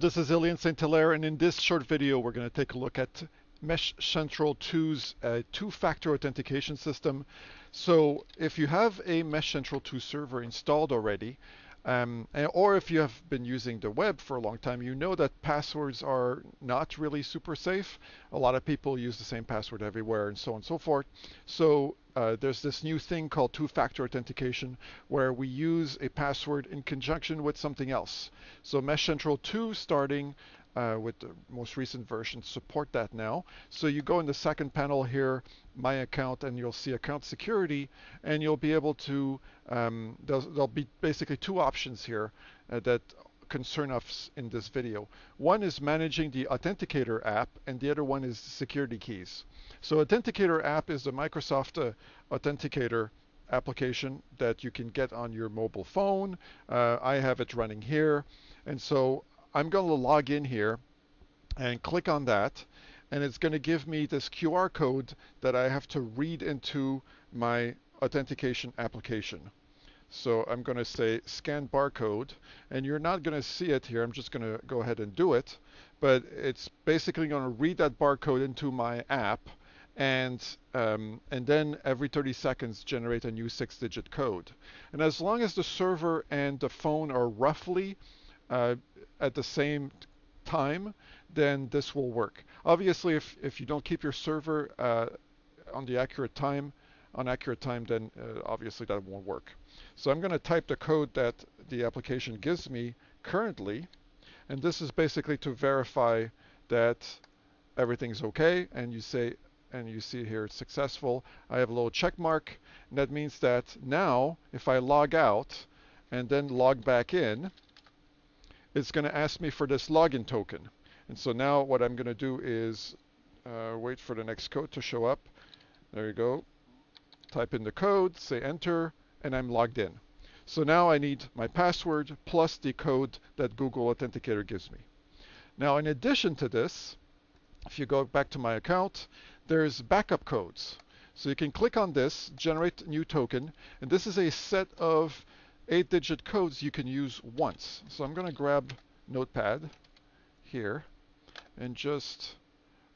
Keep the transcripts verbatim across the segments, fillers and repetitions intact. This is Ilian Saint-Hilaire, and in this short video we're going to take a look at MeshCentral two's uh, two-factor authentication system. So if you have a MeshCentral two server installed already, um, and, or if you have been using the web for a long time, you know that passwords are not really super safe. A lot of people use the same password everywhere and so on and so forth. So uh, there's this new thing called two-factor authentication where we use a password in conjunction with something else. So MeshCentral two starting Uh, with the most recent version support that now. So you go in the second panel here, My Account, and you'll see Account Security, and you'll be able to, um, there'll, there'll be basically two options here uh, that concern us in this video. One is managing the Authenticator app, and the other one is security keys. So Authenticator app is the Microsoft uh, Authenticator application that you can get on your mobile phone. Uh, I have it running here, and so I'm going to log in here and click on that, and it's going to give me this Q R code that I have to read into my authentication application. So I'm going to say scan barcode, and you're not going to see it here. I'm just going to go ahead and do it, but it's basically going to read that barcode into my app, and um, and then every thirty seconds generate a new six digit code. And as long as the server and the phone are roughly Uh, at the same time, then this will work. Obviously, if, if you don't keep your server uh, on the accurate time, on accurate time, then uh, obviously that won't work. So I'm going to type the code that the application gives me currently, and this is basically to verify that everything's okay. And you say, and you see here it's successful. I have a little check mark, and that means that now if I log out and then log back in, it's going to ask me for this login token. And so now what I'm going to do is uh, wait for the next code to show up. There you go. Type in the code, say enter, and I'm logged in. So now I need my password plus the code that Google Authenticator gives me. Now, in addition to this, if you go back to My Account, there's backup codes. So you can click on this, generate new token, and this is a set of eight digit codes you can use once. So I'm going to grab Notepad here and just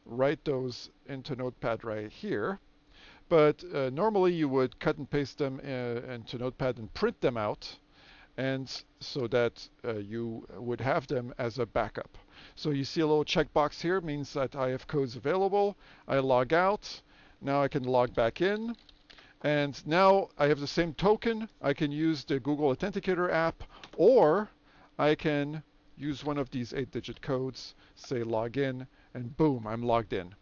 write those into Notepad right here. But uh, normally you would cut and paste them uh, into Notepad and print them out, and so that uh, you would have them as a backup. So you see a little checkbox here, means that I have codes available. I log out. Now I can log back in. And now I have the same token. I can use the Google Authenticator app, or I can use one of these eight digit codes, say log in, and boom, I'm logged in.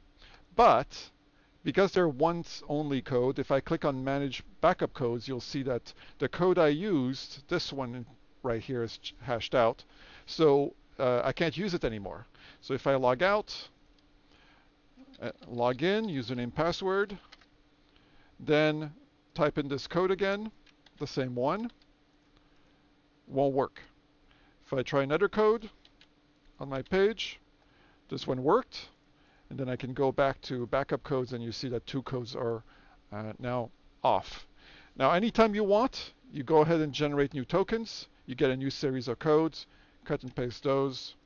But because they're once-only code, if I click on Manage Backup Codes, you'll see that the code I used, this one right here, is hashed out. So uh, I can't use it anymore. So if I log out, uh, log in, username, password, then type in this code again, the same one, won't work. If I try another code on my page, this one worked, and then I can go back to backup codes, and you see that two codes are uh, now off. Now, anytime you want, you go ahead and generate new tokens, you get a new series of codes, cut and paste those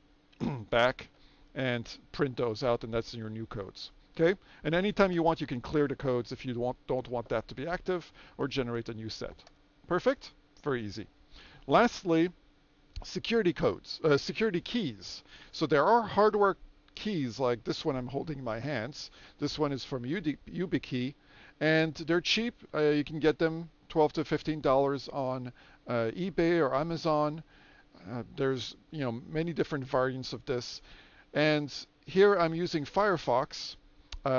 back, and print those out, and that's in your new codes. Okay, and anytime you want, you can clear the codes if you don't, don't want that to be active, or generate a new set. Perfect, very easy. Lastly, security codes, uh, security keys. So there are hardware keys like this one I'm holding in my hands. This one is from YubiKey, and they're cheap. Uh, you can get them twelve to fifteen dollars on uh, eBay or Amazon. Uh, there's you know many different variants of this, and here I'm using Firefox. Uh,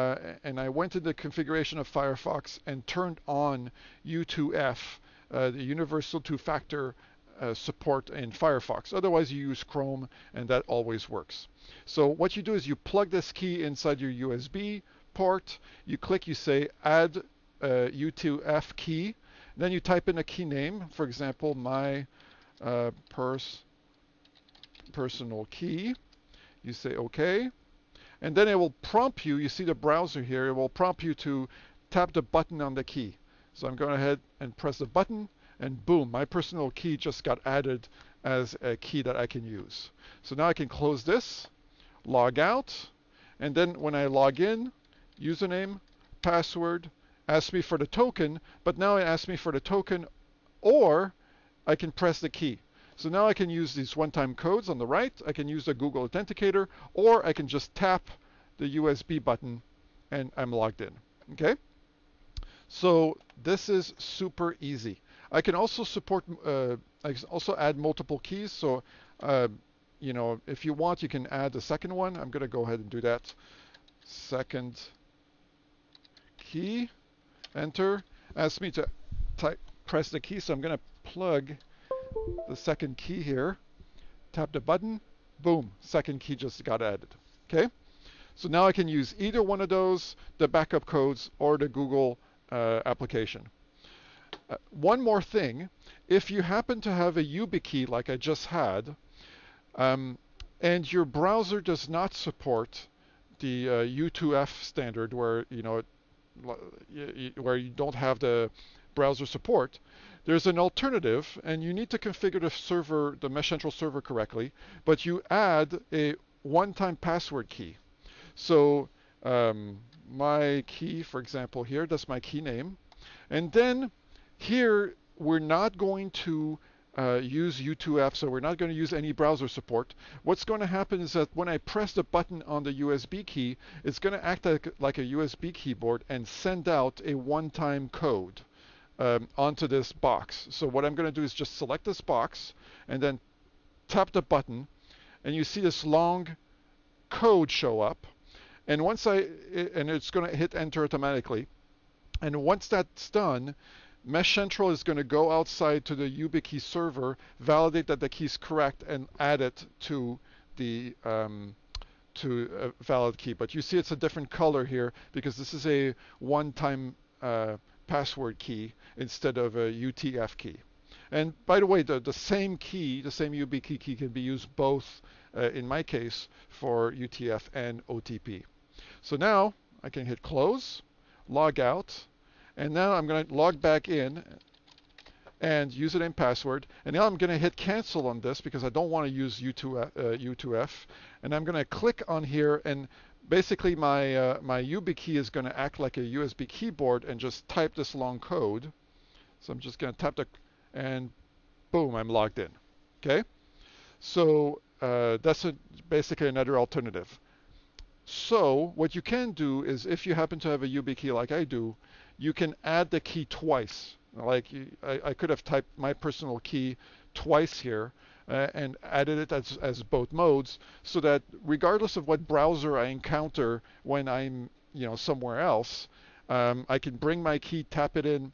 and I went to the configuration of Firefox and turned on U two F, uh, the universal two-factor uh, support in Firefox. Otherwise, you use Chrome, and that always works. So what you do is you plug this key inside your U S B port. You click, you say, add uh, U two F key. Then you type in a key name, for example, my uh, pers personal key. You say OK. And then it will prompt you, you see the browser here, it will prompt you to tap the button on the key. So I'm going ahead and press the button, and boom, my personal key just got added as a key that I can use. So now I can close this, log out, and then when I log in, username, password, asks me for the token, but now it asks me for the token, or I can press the key. So now I can use these one-time codes on the right, I can use the Google Authenticator, or I can just tap the U S B button and I'm logged in, okay? So this is super easy. I can also support, uh, I can also add multiple keys. So, uh, you know, if you want, you can add a second one. I'm gonna go ahead and do that. Second key, enter. Asks me to type, press the key. So I'm gonna plug the second key here, tap the button, boom, second key just got added, okay? So now I can use either one of those, the backup codes or the Google uh, application. Uh, one more thing, if you happen to have a YubiKey like I just had, um, and your browser does not support the uh, U two F standard where, you know, it, where you don't have the browser support, there's an alternative, and you need to configure the server, the MeshCentral server correctly, but you add a one-time password key. So um, my key, for example, here, that's my key name. And then here, we're not going to uh, use U two F, so we're not going to use any browser support. What's going to happen is that when I press the button on the U S B key, it's going to act like, like a U S B keyboard and send out a one-time code um, onto this box. So what I'm going to do is just select this box and then tap the button, and you see this long code show up. And once I, and it's going to hit enter automatically. And once that's done, MeshCentral is going to go outside to the YubiKey server, validate that the key is correct, and add it to the um, to a valid key. But you see it's a different color here because this is a one-time uh, password key instead of a U T F key. And by the way, the, the same key, the same YubiKey key can be used both, uh, in my case, for U T F and O T P. So now I can hit close, log out, and now I'm going to log back in and username, password. And now I'm going to hit cancel on this because I don't want to use U two F. And I'm going to click on here, and basically my, uh, my YubiKey is going to act like a U S B keyboard and just type this long code. So I'm just going to tap the, and boom, I'm logged in, okay? So uh, that's a, basically another alternative. So what you can do is, if you happen to have a YubiKey like I do, you can add the key twice. Like you, I, I could have typed my personal key twice here uh, and added it as, as both modes, so that regardless of what browser I encounter when I'm, you know, somewhere else, um, I can bring my key, tap it in,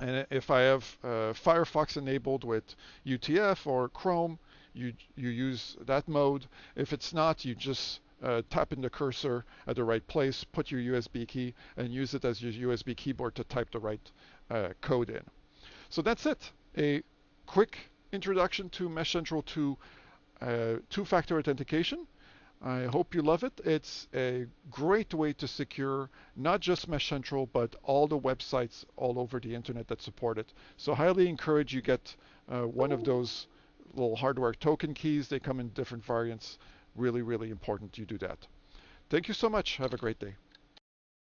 and if I have uh, Firefox enabled with U T F or Chrome, you you use that mode. If it's not, you just Uh, tap in the cursor at the right place, put your U S B key, and use it as your U S B keyboard to type the right uh, code in. So that's it. A quick introduction to MeshCentral two uh, two-factor authentication. I hope you love it. It's a great way to secure not just MeshCentral, but all the websites all over the internet that support it. So highly encourage you get uh, one of those little hardware token keys. They come in different variants. Really, really important you do that. Thank you so much. Have a great day.